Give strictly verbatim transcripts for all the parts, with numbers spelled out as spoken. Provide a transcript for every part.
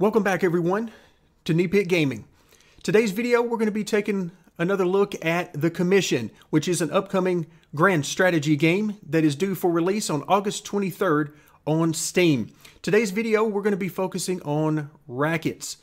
Welcome back everyone to Knee Pit Gaming. Today's video we're going to be taking another look at The Commission, which is an upcoming grand strategy game that is due for release on August twenty-third on Steam. Today's video we're going to be focusing on rackets.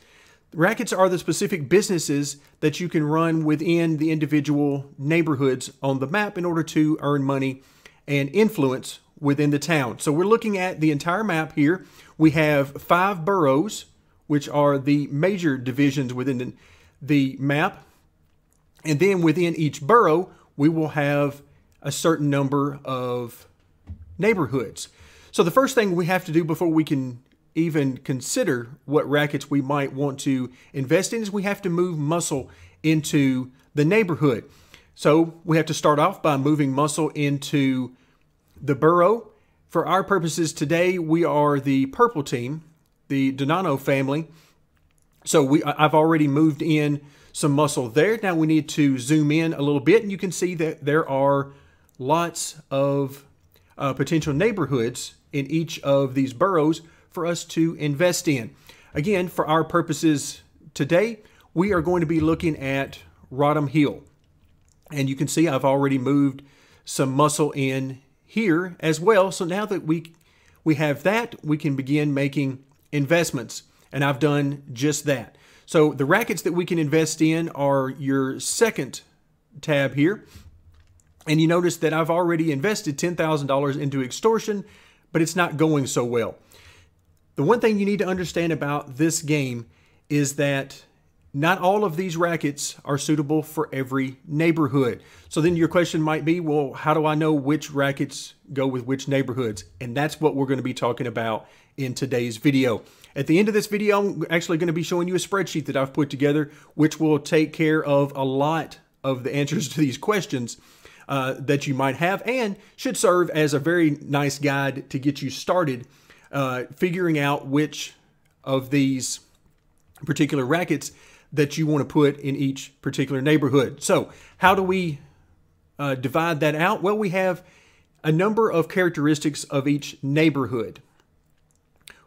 Rackets are the specific businesses that you can run within the individual neighborhoods on the map in order to earn money and influence within the town. So we're looking at the entire map here. We have five boroughs, which are the major divisions within the map. And then within each borough, we will have a certain number of neighborhoods. So the first thing we have to do before we can even consider what rackets we might want to invest in is we have to move muscle into the neighborhood. So we have to start off by moving muscle into the borough. For our purposes today, we are the purple team, the Donnano family. So we, I've already moved in some muscle there. Now we need to zoom in a little bit and you can see that there are lots of uh, potential neighborhoods in each of these boroughs for us to invest in. Again, for our purposes today, we are going to be looking at Rodham Hill. And you can see I've already moved some muscle in here as well. So now that we, we have that, we can begin making investments, and I've done just that. So the rackets that we can invest in are your second tab here, and you notice that I've already invested ten thousand dollars into extortion, but it's not going so well. The one thing you need to understand about this game is that not all of these rackets are suitable for every neighborhood. So then your question might be, well, how do I know which rackets go with which neighborhoods? And that's what we're going to be talking about in today's video. At the end of this video, I'm actually going to be showing you a spreadsheet that I've put together, which will take care of a lot of the answers to these questions uh, that you might have and should serve as a very nice guide to get you started uh, figuring out which of these particular rackets that you want to put in each particular neighborhood. So how do we uh, divide that out? Well, we have a number of characteristics of each neighborhood.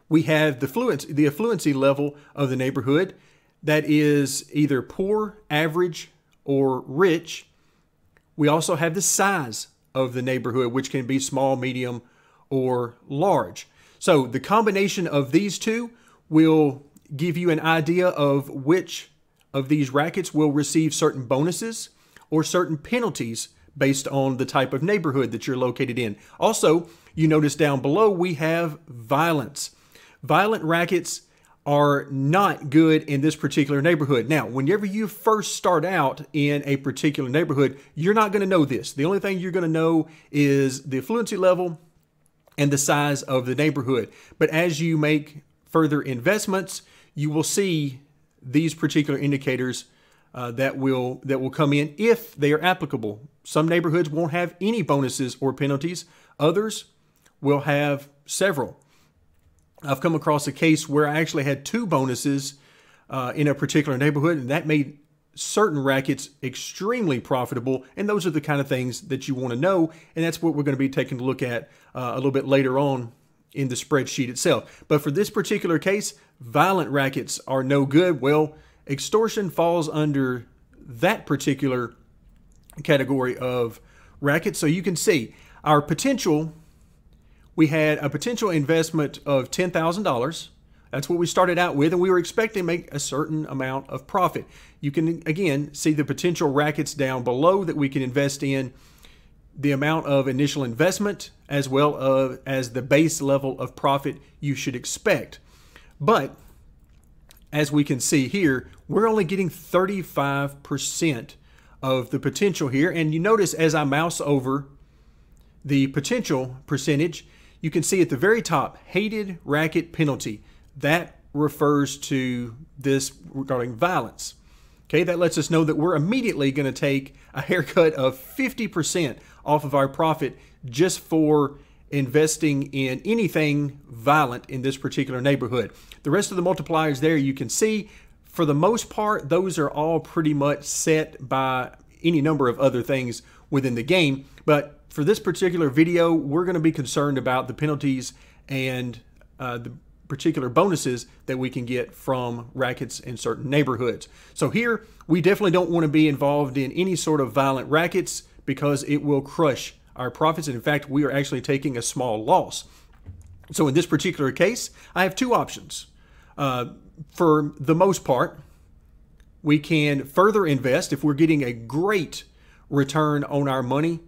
We have the fluency, the affluency level of the neighborhood that is either poor, average, or rich. We also have the size of the neighborhood, which can be small, medium, or large. So the combination of these two will give you an idea of which of these rackets will receive certain bonuses or certain penalties based on the type of neighborhood that you're located in. Also, you notice down below we have violence. Violent rackets are not good in this particular neighborhood. Now, whenever you first start out in a particular neighborhood, you're not going to know this. The only thing you're going to know is the affluency level and the size of the neighborhood. But as you make further investments, you will see these particular indicators uh, that will that will come in if they are applicable. Some neighborhoods won't have any bonuses or penalties. Others will have several. I've come across a case where I actually had two bonuses uh, in a particular neighborhood, and that made certain rackets extremely profitable. And those are the kind of things that you want to know. And that's what we're going to be taking a look at uh, a little bit later on in the spreadsheet itself. But for this particular case, violent rackets are no good. Well, extortion falls under that particular category of rackets. So you can see our potential, we had a potential investment of ten thousand dollars. That's what we started out with, and we were expecting to make a certain amount of profit. You can, again, see the potential rackets down below that we can invest in, the amount of initial investment, as well as the base level of profit you should expect. But as we can see here, we're only getting thirty-five percent of the potential here. And you notice as I mouse over the potential percentage, you can see at the very top, hated racket penalty. That refers to this regarding violence. Okay, that lets us know that we're immediately going to take a haircut of fifty percent off of our profit just for investing in anything violent in this particular neighborhood. The rest of the multipliers there you can see, for the most part, those are all pretty much set by any number of other things within the game. But for this particular video, we're going to be concerned about the penalties and uh, the particular bonuses that we can get from rackets in certain neighborhoods. So here, we definitely don't want to be involved in any sort of violent rackets because it will crush our profits. And in fact, we are actually taking a small loss. So in this particular case, I have two options. Uh, for the most part, we can further invest. If we're getting a great return on our money,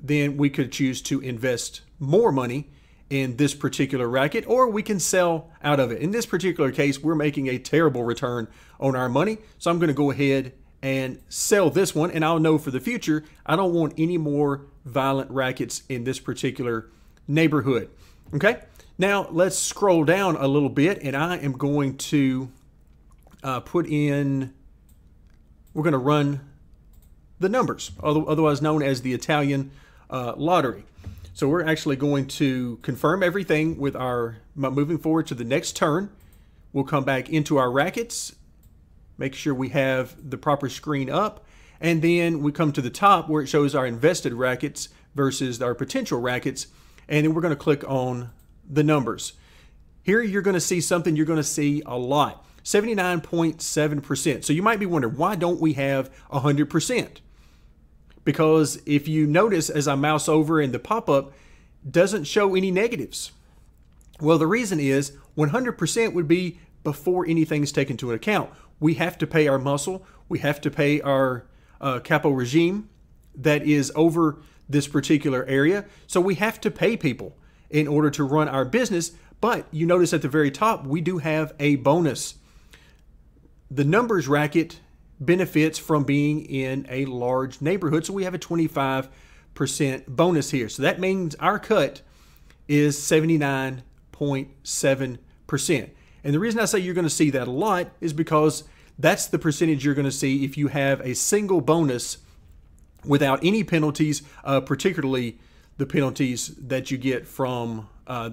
then we could choose to invest more money in this particular racket, or we can sell out of it. In this particular case, we're making a terrible return on our money. So I'm going to go ahead and sell this one. And I'll know for the future, I don't want any more violent rackets in this particular neighborhood. Okay. Now let's scroll down a little bit, and I am going to uh, put in, we're going to run the numbers, otherwise known as the Italian uh, lottery. So we're actually going to confirm everything with our, moving forward to the next turn. We'll come back into our rackets, make sure we have the proper screen up, and then we come to the top where it shows our invested rackets versus our potential rackets, and then we're going to click on the numbers. Here you're going to see something you're going to see a lot, seventy-nine point seven percent. So you might be wondering, why don't we have one hundred percent? Because if you notice, as I mouse over in the pop-up, doesn't show any negatives. Well, the reason is one hundred percent would be before anything's taken into account. We have to pay our muscle. We have to pay our uh, capo regime that is over this particular area. So we have to pay people in order to run our business. But you notice at the very top, we do have a bonus. The numbers racket benefits from being in a large neighborhood. So we have a twenty-five percent bonus here. So that means our cut is seventy-nine point seven percent. And the reason I say you're going to see that a lot is because that's the percentage you're going to see if you have a single bonus without any penalties, uh, particularly the penalties that you get from uh,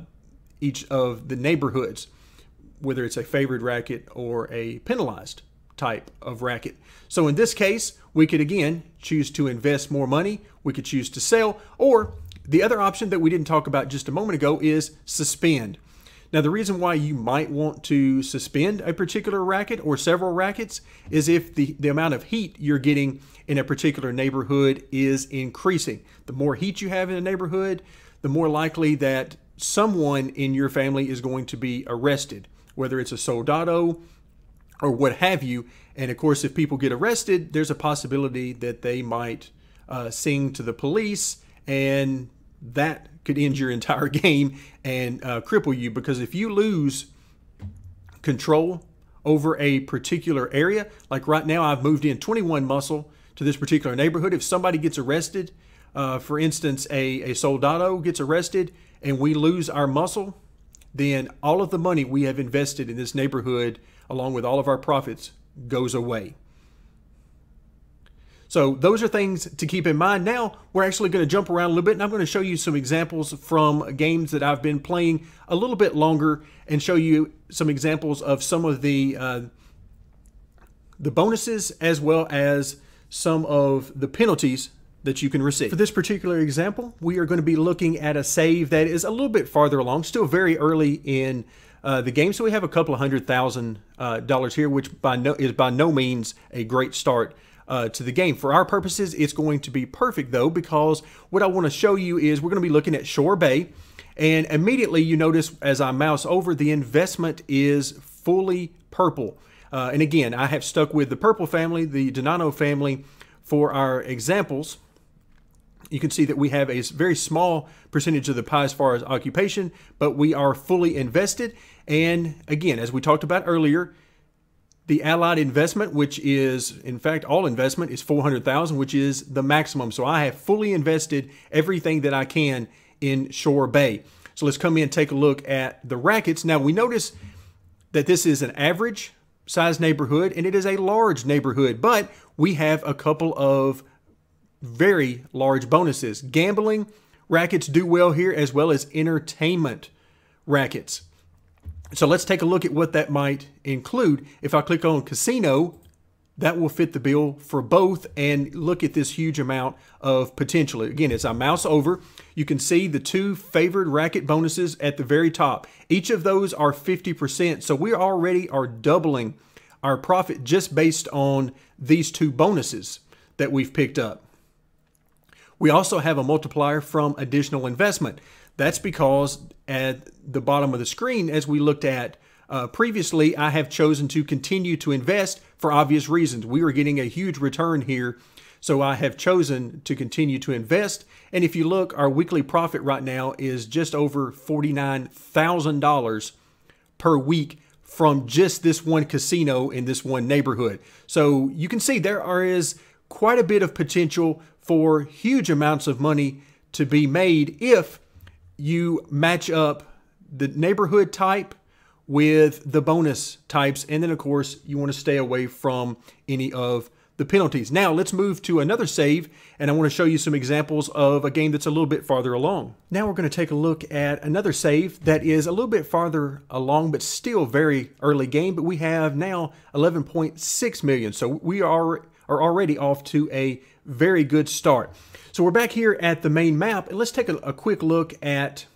each of the neighborhoods, whether it's a favored racket or a penalized type of racket. So in this case, we could again choose to invest more money, we could choose to sell, or the other option that we didn't talk about just a moment ago is suspend. Now the reason why you might want to suspend a particular racket or several rackets is if the, the amount of heat you're getting in a particular neighborhood is increasing. The more heat you have in a neighborhood, the more likely that someone in your family is going to be arrested, whether it's a soldado or what have you. And of course, if people get arrested, there's a possibility that they might uh, sing to the police, and that could end your entire game and uh, cripple you. Because if you lose control over a particular area, like right now, I've moved in twenty-one muscle to this particular neighborhood. If somebody gets arrested, uh, for instance, a, a soldado gets arrested and we lose our muscle, then all of the money we have invested in this neighborhood along with all of our profits goes away. So those are things to keep in mind. Now we're actually going to jump around a little bit, and I'm going to show you some examples from games that I've been playing a little bit longer, and show you some examples of some of the uh, the bonuses as well as some of the penalties that you can receive. For this particular example, we are going to be looking at a save that is a little bit farther along, still very early in Uh, the game. So we have a couple of hundred thousand uh, dollars here, which by no, is by no means a great start uh, to the game. For our purposes, it's going to be perfect though, because what I want to show you is we're going to be looking at Shore Bay, and immediately you notice as I mouse over, the investment is fully purple. Uh, and again, I have stuck with the purple family, the Donnano family, for our examples. You can see that we have a very small percentage of the pie as far as occupation, but we are fully invested. And again, as we talked about earlier, the allied investment, which is in fact all investment, is four hundred thousand, which is the maximum. So I have fully invested everything that I can in Shore Bay. So let's come in and take a look at the rackets. Now we notice that this is an average size neighborhood, and it is a large neighborhood, but we have a couple of very large bonuses. Gambling rackets do well here, as well as entertainment rackets. So let's take a look at what that might include. If I click on casino, that will fit the bill for both. And look at this huge amount of potential. Again, as I mouse over, you can see the two favored racket bonuses at the very top. Each of those are fifty percent. So we already are doubling our profit just based on these two bonuses that we've picked up. We also have a multiplier from additional investment. That's because at the bottom of the screen, as we looked at Uh, previously, I have chosen to continue to invest for obvious reasons. We are getting a huge return here, so I have chosen to continue to invest. And if you look, our weekly profit right now is just over forty-nine thousand dollars per week from just this one casino in this one neighborhood. So you can see there are, is quite a bit of potential for huge amounts of money to be made if you match up the neighborhood type with the bonus types. And then of course, you want to stay away from any of the penalties. Now let's move to another save. And I want to show you some examples of a game that's a little bit farther along. Now we're going to take a look at another save that is a little bit farther along, but still very early game. But we have now eleven point six million. So we are, are already off to a very good start. So we're back here at the main map, and let's take a, a quick look at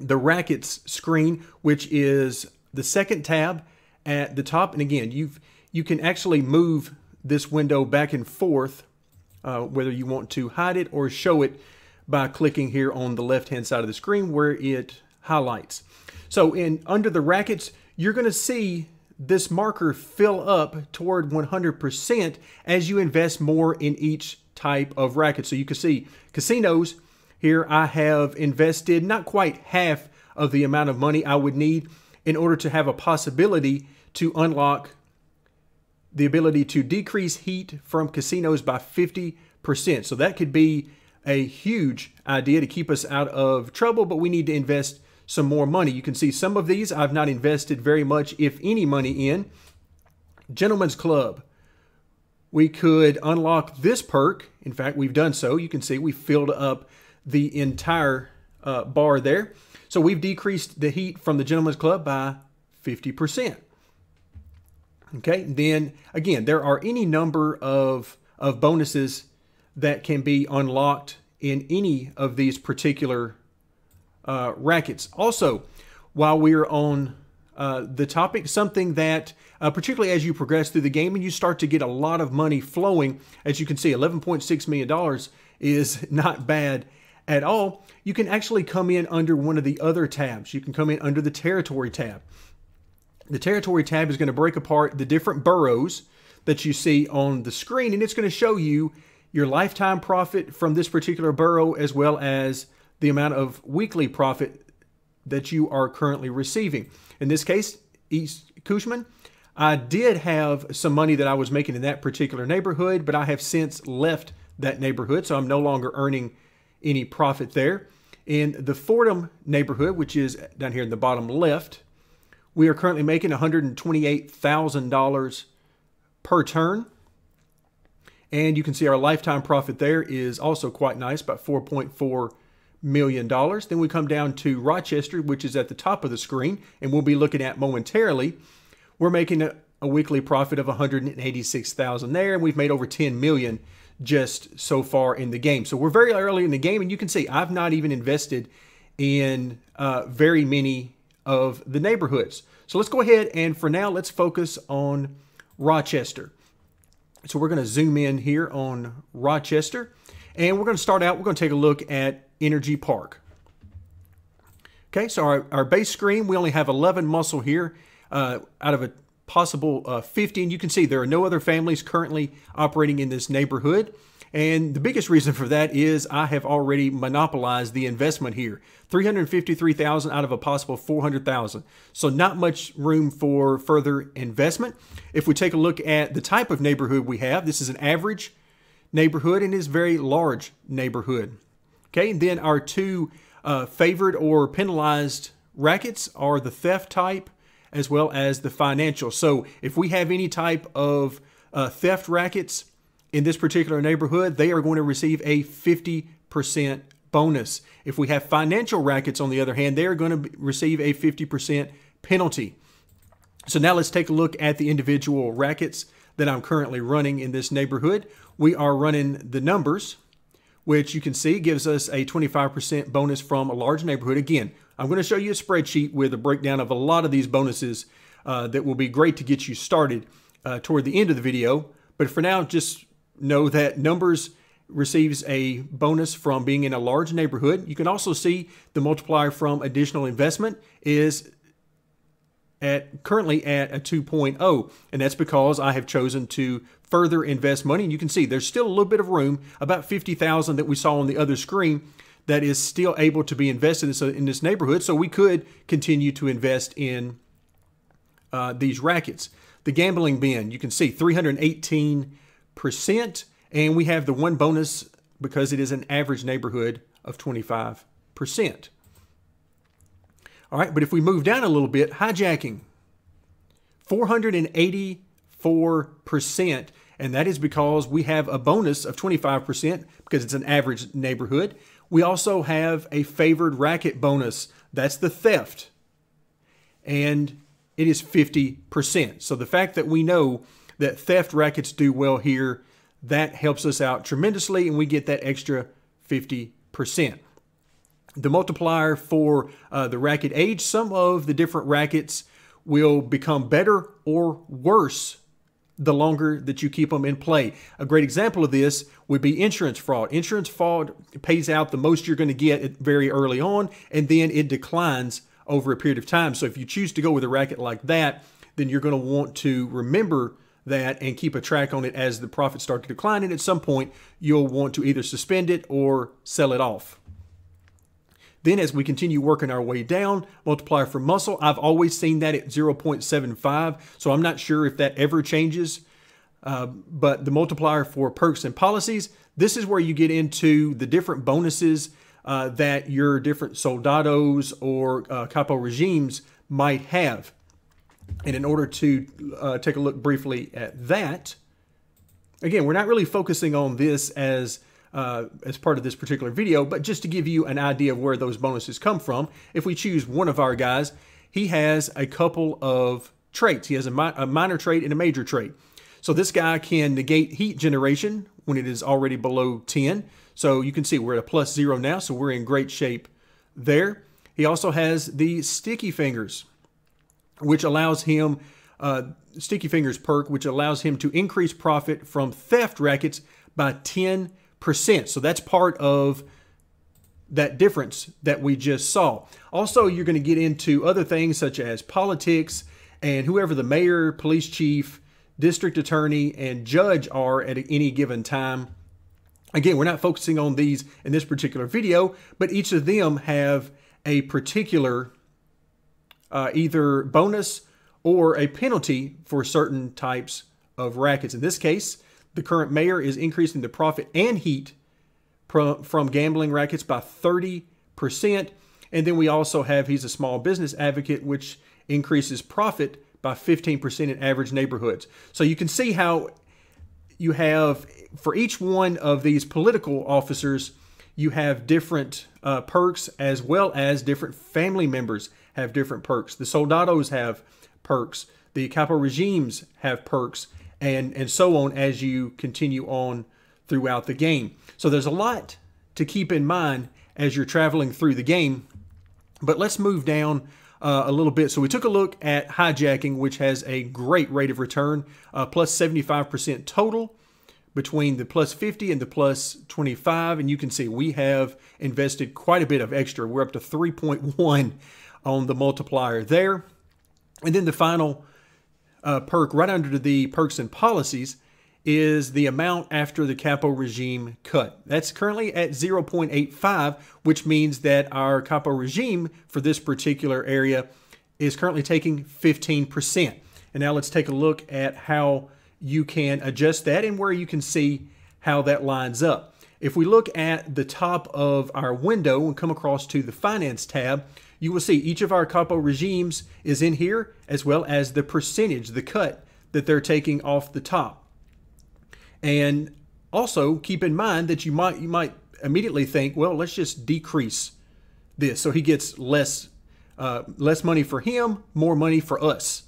the rackets screen, which is the second tab at the top. And again, you've you can actually move this window back and forth, uh, whether you want to hide it or show it, by clicking here on the left hand side of the screen where it highlights. So in under the rackets, you're going to see this marker fill up toward one hundred percent as you invest more in each type of racket. So you can see casinos. Here I have invested not quite half of the amount of money I would need in order to have a possibility to unlock the ability to decrease heat from casinos by fifty percent. So that could be a huge idea to keep us out of trouble, but we need to invest some more money. You can see some of these I've not invested very much, if any, money in. Gentleman's Club. We could unlock this perk. In fact, we've done so. You can see we filled up the entire uh, bar there. So we've decreased the heat from the Gentleman's Club by fifty percent. Okay, then again, there are any number of, of bonuses that can be unlocked in any of these particular uh, rackets. Also, while we're on uh, the topic, something that, uh, particularly as you progress through the game and you start to get a lot of money flowing, as you can see, eleven point six million dollars is not bad at all. You can actually come in under one of the other tabs. You can come in under the territory tab. The territory tab is going to break apart the different boroughs that you see on the screen, and it's going to show you your lifetime profit from this particular borough, as well as the amount of weekly profit that you are currently receiving. In this case, East Cushman, I did have some money that I was making in that particular neighborhood, but I have since left that neighborhood, so I'm no longer earning any profit there. In the Fordham neighborhood, which is down here in the bottom left, we are currently making one hundred twenty-eight thousand dollars per turn. And you can see our lifetime profit there is also quite nice, about four point four million dollars. Then we come down to Rochester, which is at the top of the screen, and we'll be looking at momentarily. We're making a, a weekly profit of one hundred eighty-six thousand dollars there, and we've made over ten million dollars just so far in the game. So we're very early in the game, and you can see I've not even invested in uh, very many of the neighborhoods. So let's go ahead and for now, let's focus on Rochester. So we're going to zoom in here on Rochester, and we're going to start out, we're going to take a look at Energy Park. Okay, so our, our base screen, we only have eleven muscle here uh, out of a possible uh, fifteen. You can see there are no other families currently operating in this neighborhood. And the biggest reason for that is I have already monopolized the investment here. three hundred fifty-three thousand out of a possible four hundred thousand. So not much room for further investment. If we take a look at the type of neighborhood we have, this is an average neighborhood and is very large neighborhood. Okay, and then our two uh, favored or penalized rackets are the theft type as well as the financial. So if we have any type of uh, theft rackets in this particular neighborhood, they are going to receive a fifty percent bonus. If we have financial rackets, on the other hand, they are going to receive a fifty percent penalty. So now let's take a look at the individual rackets that I'm currently running in this neighborhood. We are running the numbers, which you can see gives us a twenty-five percent bonus from a large neighborhood. Again, I'm going to show you a spreadsheet with a breakdown of a lot of these bonuses uh, that will be great to get you started uh, toward the end of the video. But for now, just know that numbers receives a bonus from being in a large neighborhood. You can also see the multiplier from additional investment is at currently at a two point oh, and that's because I have chosen to further invest money. And you can see there's still a little bit of room, about fifty thousand that we saw on the other screen, that is still able to be invested in this, in this neighborhood. So we could continue to invest in uh, these rackets. The gambling bin, you can see three hundred eighteen percent. And we have the one bonus because it is an average neighborhood of twenty-five percent. All right, but if we move down a little bit, hijacking, four hundred eighty-four percent. And that is because we have a bonus of twenty-five percent because it's an average neighborhood. We also have a favored racket bonus. That's the theft. And it is fifty percent. So the fact that we know that theft rackets do well here, that helps us out tremendously, and we get that extra fifty percent. The multiplier for uh, the racket age, some of the different rackets will become better or worse the longer that you keep them in play. A great example of this would be insurance fraud. Insurance fraud pays out the most you're going to get very early on, and then it declines over a period of time. So if you choose to go with a racket like that, then you're going to want to remember that and keep a track on it as the profits start to decline, and at some point you'll want to either suspend it or sell it off. Then as we continue working our way down, multiplier for muscle, I've always seen that at zero point seven five, so I'm not sure if that ever changes, uh, but the multiplier for perks and policies, this is where you get into the different bonuses uh, that your different soldados or uh, capo regimes might have. And in order to uh, take a look briefly at that, again, we're not really focusing on this as, uh, as part of this particular video, but just to give you an idea of where those bonuses come from. If we choose one of our guys, he has a couple of traits. He has a, mi a minor trait and a major trait. So this guy can negate heat generation when it is already below ten. So you can see we're at a plus zero now, so we're in great shape there. He also has the sticky fingers, which allows him, uh, Sticky Fingers perk, which allows him to increase profit from theft rackets by ten percent. So that's part of that difference that we just saw. Also, you're going to get into other things such as politics and whoever the mayor, police chief, district attorney, and judge are at any given time. Again, we're not focusing on these in this particular video, but each of them have a particular Uh, either bonus or a penalty for certain types of rackets. In this case, the current mayor is increasing the profit and heat from gambling rackets by thirty percent. And then we also have, he's a small business advocate, which increases profit by fifteen percent in average neighborhoods. So you can see how you have, for each one of these political officers, you have different uh, perks, as well as different family members have different perks. The soldados have perks. The capo regimes have perks, and, and so on as you continue on throughout the game. So there's a lot to keep in mind as you're traveling through the game, but let's move down uh, a little bit. So we took a look at hijacking, which has a great rate of return, uh, plus seventy-five percent total, between the plus fifty and the plus twenty-five. And you can see we have invested quite a bit of extra. We're up to three point one on the multiplier there. And then the final uh, perk right under the perks and policies is the amount after the capo regime cut. That's currently at zero point eight five, which means that our capo regime for this particular area is currently taking fifteen percent. And now let's take a look at how you can adjust that and where you can see how that lines up. If we look at the top of our window and come across to the finance tab, you will see each of our capo regimes is in here, as well as the percentage, the cut that they're taking off the top. And also keep in mind that you might you might immediately think, well, let's just decrease this so he gets less uh, less money for him, more money for us.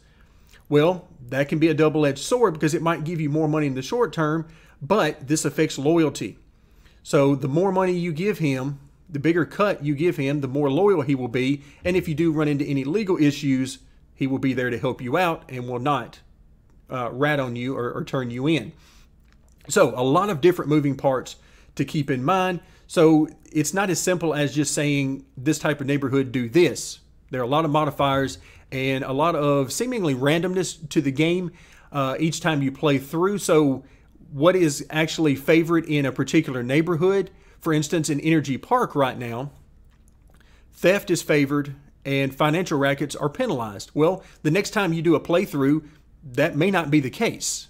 Well, that can be a double-edged sword because it might give you more money in the short term, but this affects loyalty. So the more money you give him, the bigger cut you give him, the more loyal he will be. And if you do run into any legal issues, he will be there to help you out and will not uh, rat on you or, or turn you in. So a lot of different moving parts to keep in mind. So it's not as simple as just saying this type of neighborhood, do this. There are a lot of modifiers and a lot of seemingly randomness to the game uh, each time you play through. So what is actually favored in a particular neighborhood? For instance, in Energy Park right now, theft is favored and financial rackets are penalized. Well, the next time you do a playthrough, that may not be the case.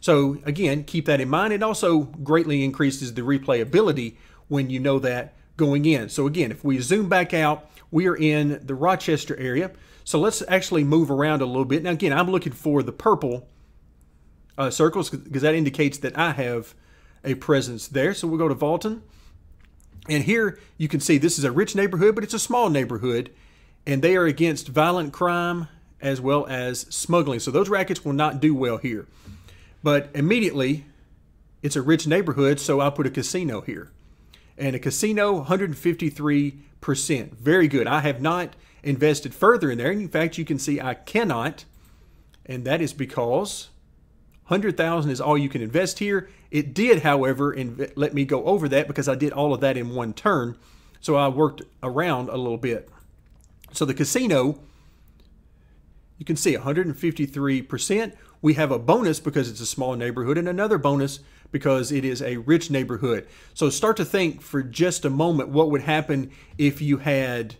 So again, keep that in mind. It also greatly increases the replayability when you know that going in. So again, if we zoom back out, we are in the Rochester area. So let's actually move around a little bit. Now again, I'm looking for the purple uh, circles because that indicates that I have a presence there. So we'll go to Vaulton. And here you can see this is a rich neighborhood, but it's a small neighborhood. And they are against violent crime as well as smuggling. So those rackets will not do well here. But immediately, it's a rich neighborhood, so I'll put a casino here. And a casino, one hundred fifty-three percent. Very good. I have not invested further in there. In fact, you can see I cannot, and that is because one hundred thousand dollars is all you can invest here. It did, however, let me go over that because I did all of that in one turn, so I worked around a little bit. So the casino, you can see one hundred fifty-three percent. We have a bonus because it's a small neighborhood and another bonus because it is a rich neighborhood. So start to think for just a moment what would happen if you had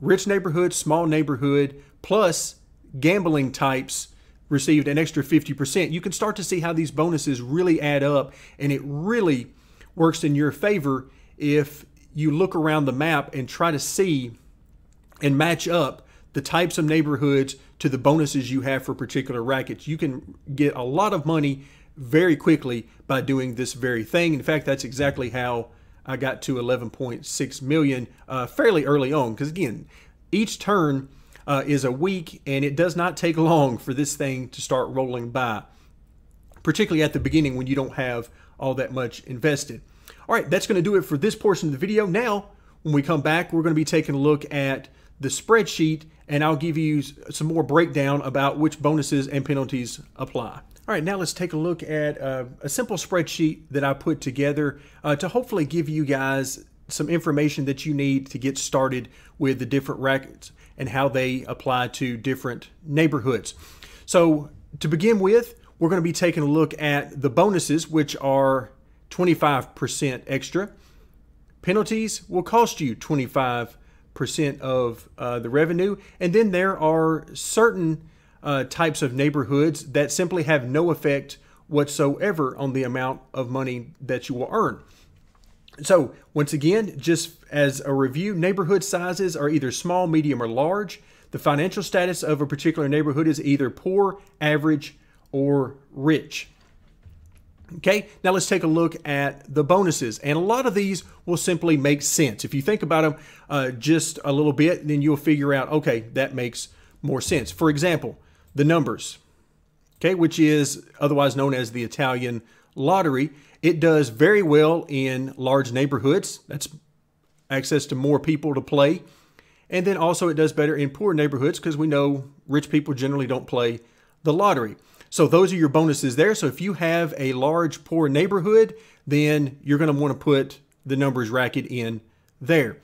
rich neighborhood, small neighborhood, plus gambling types received an extra fifty percent. You can start to see how these bonuses really add up, and it really works in your favor if you look around the map and try to see and match up the types of neighborhoods to the bonuses you have for particular rackets. You can get a lot of money very quickly by doing this very thing. In fact, that's exactly how I got to eleven point six million uh, fairly early on, because again, each turn uh, is a week and it does not take long for this thing to start rolling by, particularly at the beginning when you don't have all that much invested. All right, that's going to do it for this portion of the video. Now, when we come back, we're going to be taking a look at the spreadsheet, and I'll give you some more breakdown about which bonuses and penalties apply. All right, now let's take a look at uh, a simple spreadsheet that I put together uh, to hopefully give you guys some information that you need to get started with the different rackets and how they apply to different neighborhoods. So to begin with, we're going to be taking a look at the bonuses, which are twenty-five percent extra. Penalties will cost you twenty-five percent of uh, the revenue, and then there are certain uh, types of neighborhoods that simply have no effect whatsoever on the amount of money that you will earn. So once again, just as a review, neighborhood sizes are either small, medium, or large. The financial status of a particular neighborhood is either poor, average, or rich. Okay, now let's take a look at the bonuses. And a lot of these will simply make sense. If you think about them uh, just a little bit, then you'll figure out, okay, that makes more sense. For example, the numbers, okay, which is otherwise known as the Italian lottery. It does very well in large neighborhoods. That's access to more people to play. And then also it does better in poor neighborhoods because we know rich people generally don't play the lottery. So those are your bonuses there. So if you have a large, poor neighborhood, then you're going to want to put the numbers racket in there.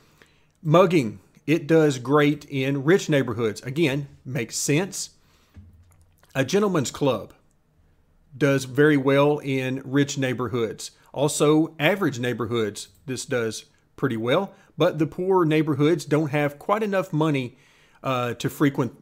Mugging, it does great in rich neighborhoods. Again, makes sense. A gentleman's club does very well in rich neighborhoods. Also, average neighborhoods, this does pretty well. But the poor neighborhoods don't have quite enough money uh, to frequent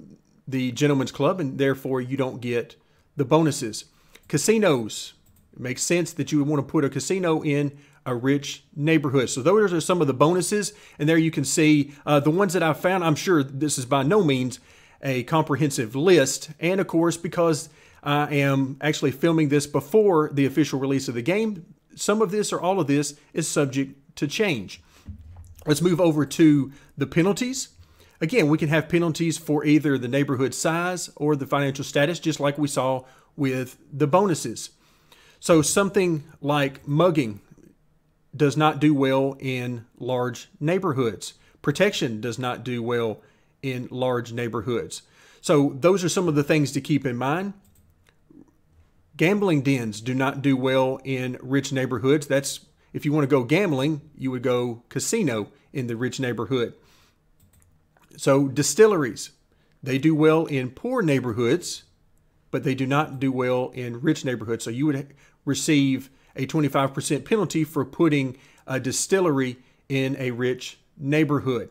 the gentleman's club, and therefore you don't get the bonuses. Casinos, it makes sense that you would want to put a casino in a rich neighborhood. So those are some of the bonuses, and there you can see uh, the ones that I found. I'm sure this is by no means a comprehensive list, and of course, because I am actually filming this before the official release of the game, some of this or all of this is subject to change. Let's move over to the penalties. Again, we can have penalties for either the neighborhood size or the financial status, just like we saw with the bonuses. So something like mugging does not do well in large neighborhoods. Protection does not do well in large neighborhoods. So those are some of the things to keep in mind. Gambling dens do not do well in rich neighborhoods. That's, if you want to go gambling, you would go casino in the rich neighborhood. So distilleries, they do well in poor neighborhoods, but they do not do well in rich neighborhoods. So you would receive a twenty-five percent penalty for putting a distillery in a rich neighborhood.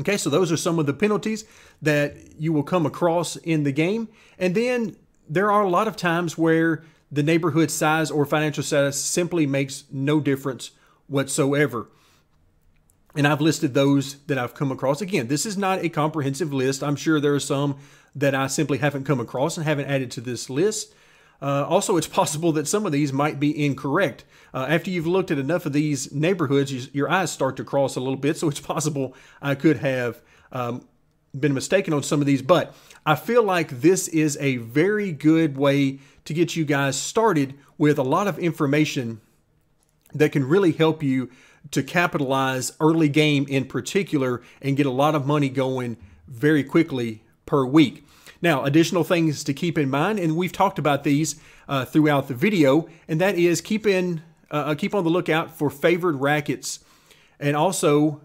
Okay, so those are some of the penalties that you will come across in the game. And then there are a lot of times where the neighborhood size or financial status simply makes no difference whatsoever. And I've listed those that I've come across. Again, this is not a comprehensive list. I'm sure there are some that I simply haven't come across and haven't added to this list. Uh, also, it's possible that some of these might be incorrect. Uh, after you've looked at enough of these neighborhoods, you, your eyes start to cross a little bit, so it's possible I could have um, been mistaken on some of these, but I feel like this is a very good way to get you guys started with a lot of information that can really help you to capitalize early game in particular and get a lot of money going very quickly per week. Now, additional things to keep in mind, and we've talked about these uh, throughout the video, and that is keep in, uh, keep on the lookout for favored rackets and also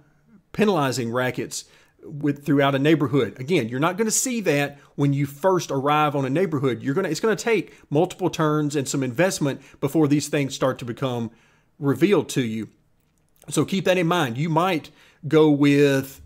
penalizing rackets with throughout a neighborhood. Again, you're not going to see that when you first arrive on a neighborhood. You're gonna it's going to take multiple turns and some investment before these things start to become revealed to you. So keep that in mind. You might go with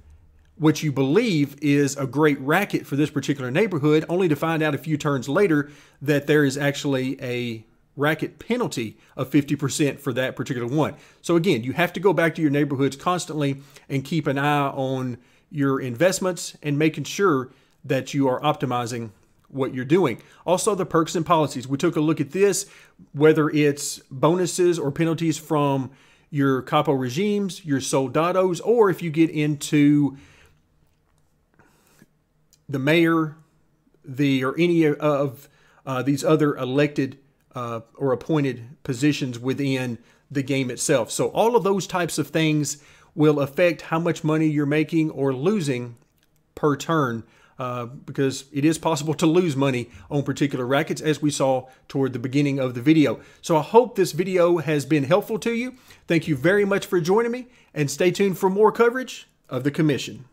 what you believe is a great racket for this particular neighborhood, only to find out a few turns later that there is actually a racket penalty of fifty percent for that particular one. So again, you have to go back to your neighborhoods constantly and keep an eye on your investments and making sure that you are optimizing what you're doing. Also, the perks and policies. We took a look at this, whether it's bonuses or penalties from your capo regimes, your soldados, or if you get into the mayor, the or any of uh, these other elected uh, or appointed positions within the game itself. So all of those types of things will affect how much money you're making or losing per turn, uh, because it is possible to lose money on particular rackets, as we saw toward the beginning of the video. So I hope this video has been helpful to you. Thank you very much for joining me, and stay tuned for more coverage of The Commission.